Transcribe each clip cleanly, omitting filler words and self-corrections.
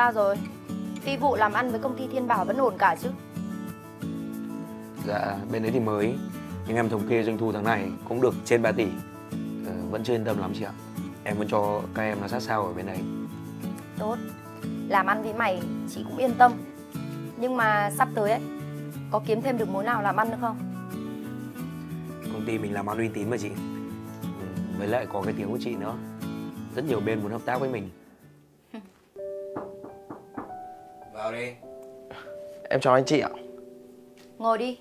ra rồi. Phi vụ làm ăn với công ty Thiên Bảo vẫn ổn cả chứ? Dạ, bên đấy thì mới. Nhưng em thống kê doanh thu tháng này cũng được trên 3 tỷ. Vẫn chưa yên tâm lắm chị ạ. Em muốn cho các em nó sát sao ở bên đấy. Tốt. Làm ăn với mày chị cũng yên tâm. Nhưng mà sắp tới ấy, có kiếm thêm được mối nào làm ăn nữa không? Công ty mình làm ăn uy tín mà chị. Với lại có cái tiếng của chị nữa. Rất nhiều bên muốn hợp tác với mình. Vào đi. Em chào anh chị ạ. Ngồi đi.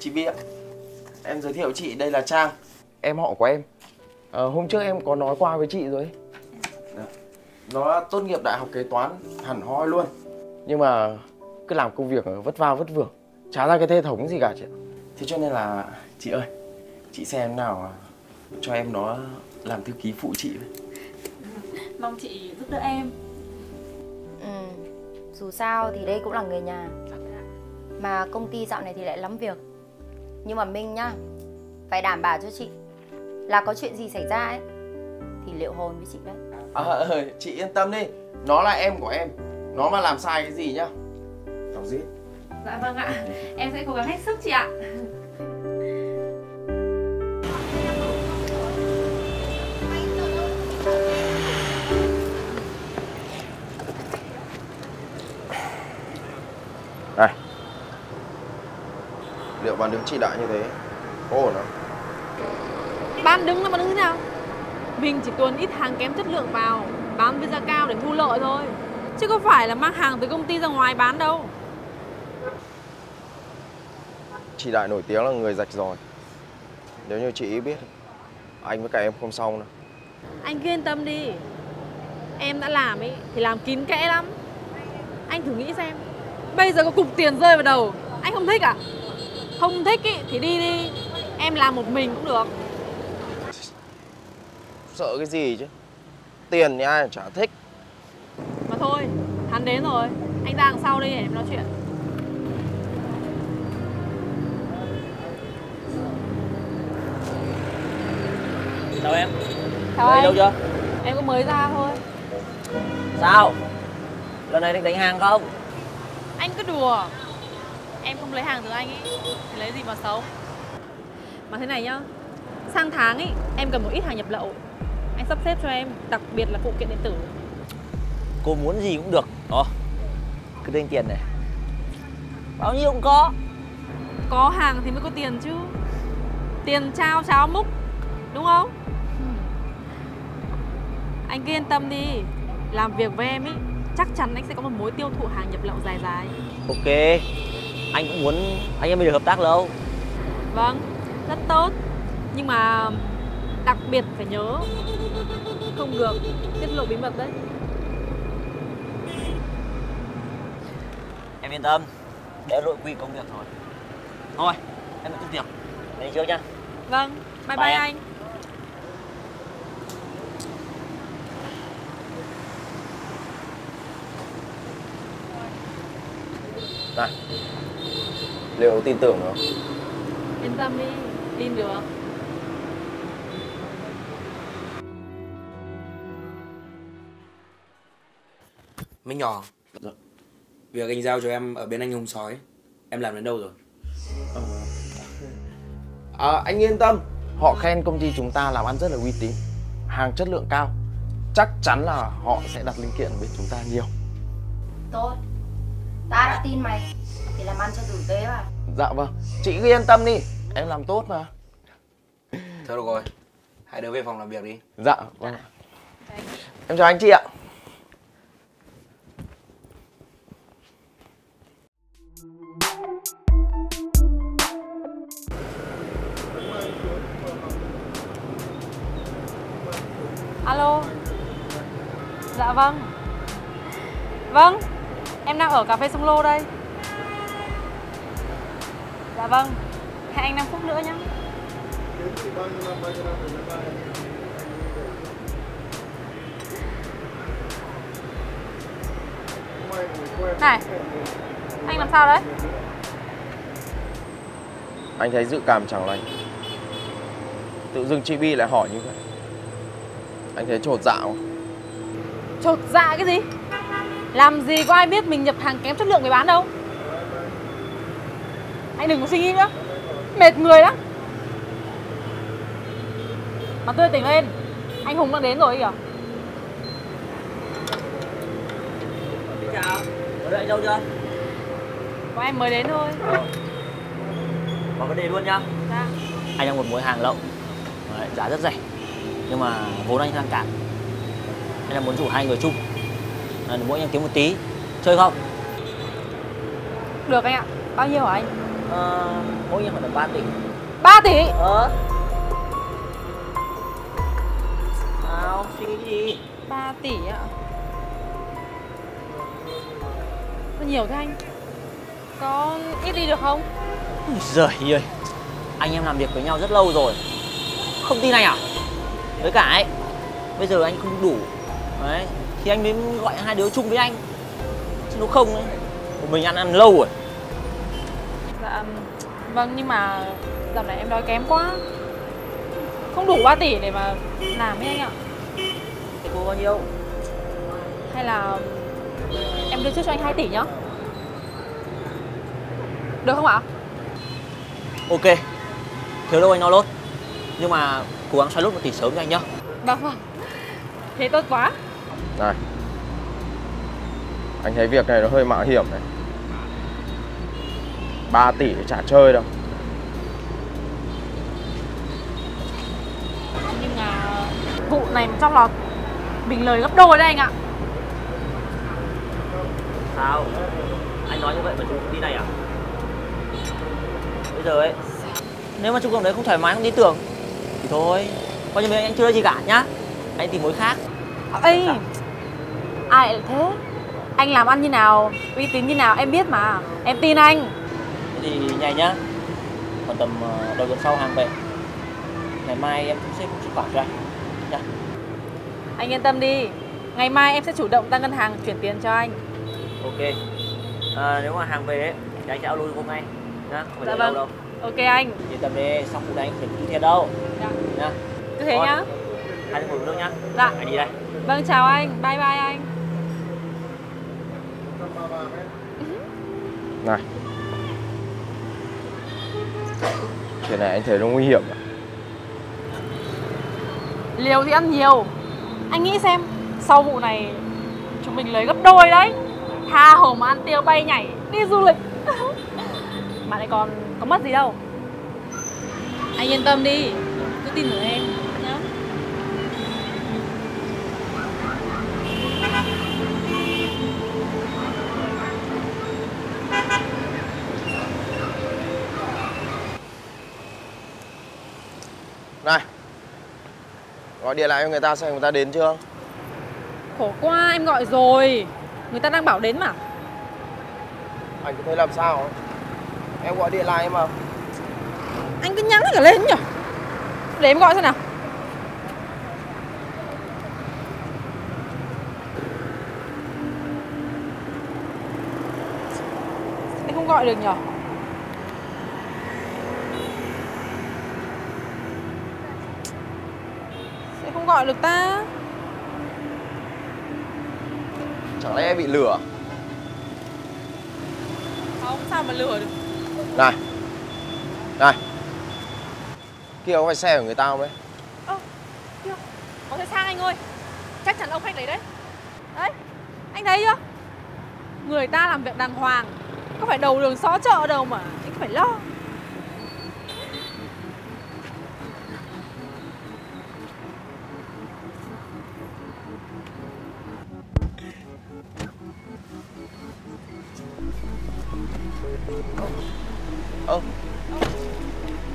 Chị Vy ạ. Em giới thiệu chị, đây là Trang. Em họ của em. Hôm trước em có nói qua với chị rồi. Nó tốt nghiệp đại học kế toán hẳn hoi luôn. Nhưng mà cứ làm công việc vất vả vất vưởng, chả ra cái hệ thống gì cả chị. Thế cho nên là chị ơi, chị xem nào cho em nó làm thư ký phụ chị. Mong chị giúp đỡ em. Dù sao thì đây cũng là người nhà. Mà công ty dạo này thì lại lắm việc. Nhưng mà Minh nhá, phải đảm bảo cho chị là có chuyện gì xảy ra ấy thì liệu hồn với chị đấy. Chị yên tâm đi, nó là em của em. Nó mà làm sai cái gì nhá, tao giết. Dạ vâng ạ, em sẽ cố gắng hết sức chị ạ. Này, liệu bạn đứng chị Đại như thế có ổn không? Bạn đứng là bạn đứng thế nào? Mình chỉ tuồn ít hàng kém chất lượng vào, bán với giá cao để thu lợi thôi, chứ có phải là mang hàng từ công ty ra ngoài bán đâu. Chị Đại nổi tiếng là người rạch ròi. Nếu như chị ấy biết, anh với cả em không xong đâu. Anh cứ yên tâm đi. Em đã làm ý thì làm kín kẽ lắm. Anh thử nghĩ xem, bây giờ có cục tiền rơi vào đầu, anh không thích à? Không thích ý thì đi đi, em làm một mình cũng được. Sợ cái gì chứ, tiền thì ai chả thích. Mà thôi, hắn đến rồi, anh ra đằng sau đi để em nói chuyện. Chào em. Chào anh. Đâu chưa? Em cũng mới ra thôi. Sao? Lần này định đánh hàng không? Anh cứ đùa. Em không lấy hàng từ anh ý thì lấy gì mà xấu. Mà thế này nhá, sang tháng ý em cần một ít hàng nhập lậu, anh sắp xếp cho em, đặc biệt là phụ kiện điện tử. Cô muốn gì cũng được. Cứ tính tiền này. Bao nhiêu cũng có. Có hàng thì mới có tiền chứ. Tiền trao cháo múc, đúng không? Anh cứ yên tâm đi, làm việc với em ý, chắc chắn anh sẽ có một mối tiêu thụ hàng nhập lậu dài dài. Ok, anh cũng muốn anh em mình được hợp tác lâu. Vâng, rất tốt. Nhưng mà đặc biệt phải nhớ, không được tiết lộ bí mật đấy. Em yên tâm, để nội quy công việc thôi. Thôi, em cứ tiếp đấy chưa nha. Vâng, bye bye, bye anh. Này, liệu tin tưởng không? Yên tâm đi, tin được. Mấy nhỏ, việc anh giao cho em ở bên Anh Hùng Sói, em làm đến đâu rồi? Anh yên tâm, họ khen công ty chúng ta làm ăn rất là uy tín, hàng chất lượng cao, chắc chắn là họ sẽ đặt linh kiện bên chúng ta nhiều. Tốt. Ta đã tin mày thì làm ăn cho tử tế mà. Dạ vâng, chị cứ yên tâm đi, em làm tốt mà. Thôi được rồi, hai đứa về phòng làm việc đi. Dạ vâng. Em chào anh chị ạ. Alo. Dạ vâng. Vâng, em đang ở cà phê Sông Lô đây. Dạ vâng, hẹn anh 5 phút nữa nhé. Này, anh làm sao đấy? Anh thấy dự cảm chẳng lành. Tự dưng chị Bi lại hỏi như vậy. Anh thấy chột dạ không? Chột dạ cái gì? Làm gì có ai biết mình nhập hàng kém chất lượng để bán đâu. Anh đừng có suy nghĩ nữa, mệt người lắm. Mà tươi tỉnh lên, anh Hùng đang đến rồi kìa. Xin chào, có đợi đâu chưa? Có em mới đến thôi. Có cái đề luôn nhá. Dạ. Anh đang một mối hàng lậu. Đấy, giá rất rẻ, nhưng mà vốn anh đang cạn. Anh đang muốn rủ hai người chung, mỗi em kiếm một tí, chơi không? Được anh ạ, bao nhiêu hả anh? Mỗi em khoảng tầm 3 tỷ. 3 tỷ? Sao? Suy nghĩ cái gì? 3 tỷ ạ? Có nhiều thế anh? Có ít đi được không? Giời ơi, anh em làm việc với nhau rất lâu rồi. Không tin anh à? Với cả ấy, bây giờ anh không đủ đấy, thì anh mới gọi hai đứa chung với anh. Chứ nó không ấy, mình ăn lâu rồi. Dạ, vâng, nhưng mà dạo này em đói kém quá. Không đủ 3 tỷ để mà làm ấy anh ạ. Thế cô bao nhiêu? Hay là em đưa trước cho anh 2 tỷ nhá. Được không ạ? Ok, thiếu đâu anh lo lốt. Nhưng mà cố gắng xoay lốt 1 tỷ sớm cho anh nhá. Vâng vâng, thế tốt quá. Này, anh thấy việc này nó hơi mạo hiểm này. 3 tỷ để chả chơi đâu. Nhưng mà vụ này mà trong lọt mình lời gấp đôi đấy anh ạ. Sao? Anh nói như vậy mà chú đi này à? Bây giờ ấy, nếu mà chú cộng đấy không thoải mái, không tin tưởng thì thôi, coi như anh chưa nói gì cả nhá. Anh tìm mối khác. Ê, ai lại thế? Anh làm ăn như nào, uy tín như nào em biết mà. Em tin anh. Thế thì nhảy nhá, còn tầm đầu tuần sau hàng về. Ngày mai em cũng sẽ chuyển khoản cho anh nhá. Anh yên tâm đi, ngày mai em sẽ chủ động ra ngân hàng chuyển tiền cho anh. Ok, nếu mà hàng về ấy, thì anh sẽ alo luôn ngay nhá, không phải dạ vâng. Đâu. Ok anh. Yên tâm đi, xong vụ này anh phải thiệt đâu. Dạ. Nha. Cứ thế thôi. Nhá. Hai đứa ngủ nước nhá. Dạ. Anh đi đây. Vâng, chào anh, bye bye anh. Này, chuyện này anh thấy nó nguy hiểm à? Liều thì ăn nhiều. Anh nghĩ xem, sau vụ này chúng mình lấy gấp đôi đấy. Tha hồ mà ăn tiêu bay nhảy, đi du lịch. Mà lại còn có mất gì đâu. Anh yên tâm đi, cứ tin tưởng em nhá. Này, gọi điện lại cho người ta xem người ta đến chưa. Khổ quá, em gọi rồi, người ta đang bảo đến mà. Anh cứ thấy làm sao? Em gọi điện lại em mà. Anh cứ nhắn cả lên nhỉ. Để em gọi xem nào. Em không gọi được nhỉ. Sẽ không gọi được ta. Chẳng lẽ bị lừa? Không, sao mà lừa được. Này, này, kia có phải xe của người ta không đấy? Kia, có thể sang anh ơi. Chắc chắn ông khách đấy đấy. Đấy, anh thấy chưa? Người ta làm việc đàng hoàng, có phải đầu đường xó chợ đâu mà anh phải lo.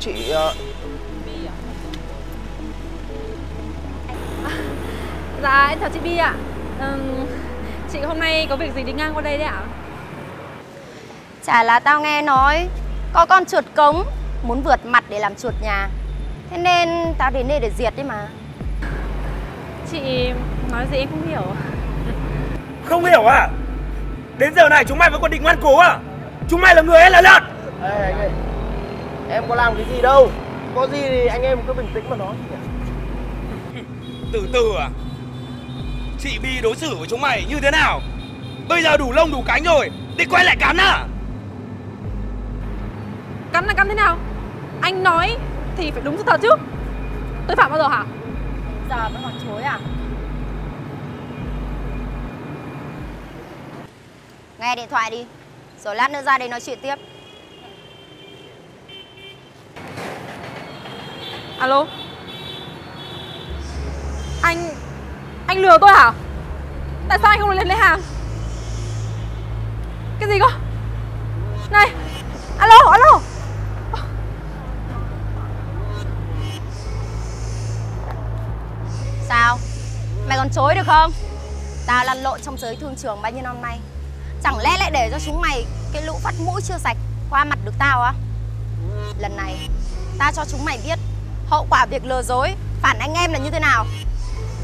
Chị... Bi à? Dạ, em chào chị Bi ạ. Chị hôm nay có việc gì đi ngang qua đây đấy ạ? Chả là tao nghe nói có con chuột cống muốn vượt mặt để làm chuột nhà, thế nên tao đến đây để diệt đấy mà. Chị nói gì em không hiểu. Không hiểu à? Đến giờ này chúng mày vẫn còn định ngoan cố à? Chúng mày là người hay là lợn? Ê, anh ơi, em có làm cái gì đâu. Có gì thì anh em cứ bình tĩnh mà nói. từ từ à? Chị Bi đối xử với chúng mày như thế nào? Bây giờ đủ lông đủ cánh rồi, định quay lại cắn à? Cắn là cắn thế nào? Anh nói thì phải đúng sự thật chứ. Tôi phạm bao giờ hả? Giờ vẫn còn chối à? Nghe điện thoại đi, rồi lát nữa ra đây nói chuyện tiếp. Alo. Anh lừa tôi hả? Tại sao anh không lên lấy hàng? Cái gì cơ? Này, alo, alo. Sao? Mày còn chối được không? Tao lăn lộn trong giới thương trường bao nhiêu năm nay, chẳng lẽ lại để cho chúng mày cái lũ vắt mũi chưa sạch qua mặt được tao á? Lần này tao cho chúng mày biết hậu quả việc lừa dối phản anh em là như thế nào.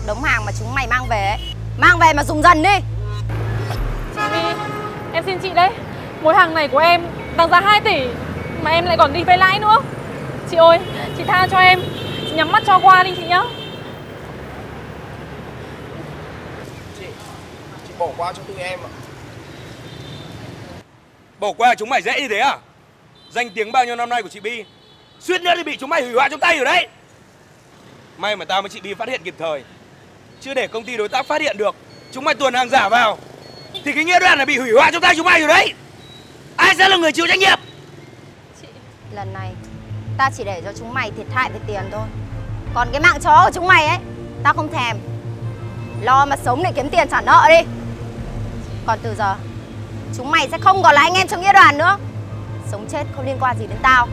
Đống hàng mà chúng mày mang về ấy, mang về mà dùng dần đi. Chị Vy, em xin chị đấy. Mối hàng này của em đáng giá 2 tỷ mà em lại còn đi vay lãi nữa. Chị ơi, chị tha cho em, chị nhắm mắt cho qua đi chị nhá. Chị bỏ qua cho tụi em ạ. Bỏ qua chúng mày dễ như thế à? Danh tiếng bao nhiêu năm nay của chị Bi suýt nữa thì bị chúng mày hủy hoại trong tay rồi đấy. May mà tao với chị Bi phát hiện kịp thời, chứ để công ty đối tác phát hiện được chúng mày tuồn hàng giả vào thì cái nghĩa đoạn là bị hủy hoại trong tay chúng mày rồi đấy. Ai sẽ là người chịu trách nhiệm? Chị... Lần này ta chỉ để cho chúng mày thiệt hại về tiền thôi, còn cái mạng chó của chúng mày ấy ta không thèm. Lo mà sống để kiếm tiền trả nợ đi. Còn từ giờ chúng mày sẽ không còn là anh em trong nghĩa đoàn nữa. Sống chết không liên quan gì đến tao.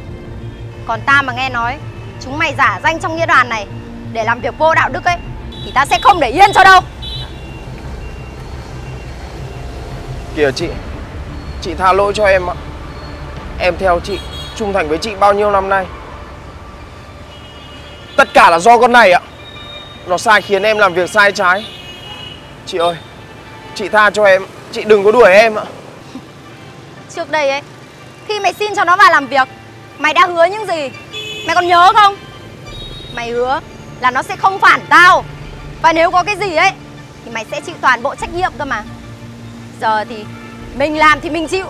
Còn tao mà nghe nói chúng mày giả danh trong nghĩa đoàn này để làm việc vô đạo đức ấy thì tao sẽ không để yên cho đâu. Kìa chị, chị tha lỗi cho em ạ. Em theo chị, trung thành với chị bao nhiêu năm nay, tất cả là do con này ạ. Nó sai khiến em làm việc sai trái. Chị ơi, chị tha cho em, chị đừng có đuổi em ạ. Trước đây ấy, khi mày xin cho nó vào làm việc, mày đã hứa những gì? Mày còn nhớ không? Mày hứa là nó sẽ không phản tao, và nếu có cái gì ấy thì mày sẽ chịu toàn bộ trách nhiệm cơ mà. Giờ thì mình làm thì mình chịu,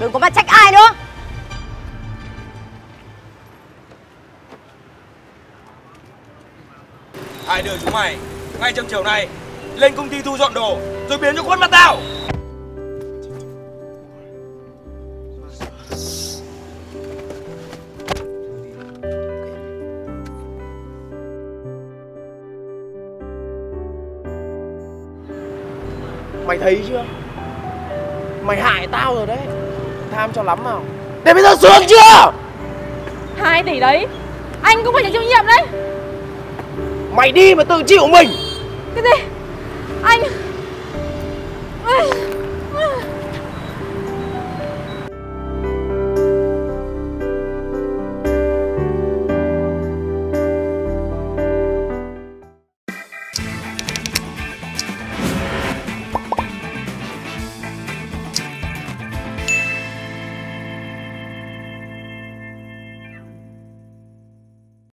đừng có mà trách ai nữa. Ai đưa chúng mày ngay trong chiều này lên công ty thu dọn đồ rồi biến cho khuất mặt tao? Mày thấy chưa? Mày hại tao rồi đấy. Tham cho lắm nào. Để bây giờ xuống chưa? 2 tỷ đấy anh cũng phải chịu trách nhiệm đấy. Mày đi mà tự chịu mình. Cái gì? Anh...